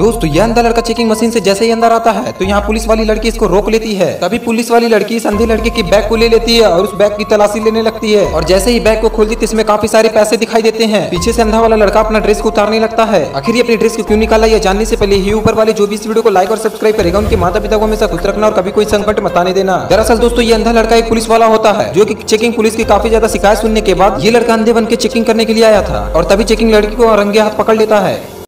दोस्तों यह अंधा लड़का चेकिंग मशीन से जैसे ही अंदर आता है तो यहाँ पुलिस वाली लड़की इसको रोक लेती है। तभी पुलिस वाली लड़की इस अंधे लड़के की बैग को ले लेती है और उस बैग की तलाशी लेने लगती है। और जैसे ही बैग को खोलती है इसमें काफी सारे पैसे दिखाई देते हैं। पीछे से अंधा वाला लड़का अपना ड्रेस को उतारने लगता है। आखिर ये अपनी ड्रेस को क्यों निकाला यह जानने से पहले ही ऊपर वाले जो भी इस वीडियो को लाइक और सब्सक्राइब करेगा उनके माता पिता को हमेशा खुश रखना और कभी कोई संकट मत आने देना। दरअसल दोस्तों ये अंधा लड़का एक पुलिस वाला होता है जो कि चेकिंग पुलिस की काफी ज्यादा शिकायत सुनने के बाद ये लड़का अंधे बन के चेकिंग करने के लिए आया था। और तभी चेकिंग लड़की को रंगे हाथ पकड़ लेता है।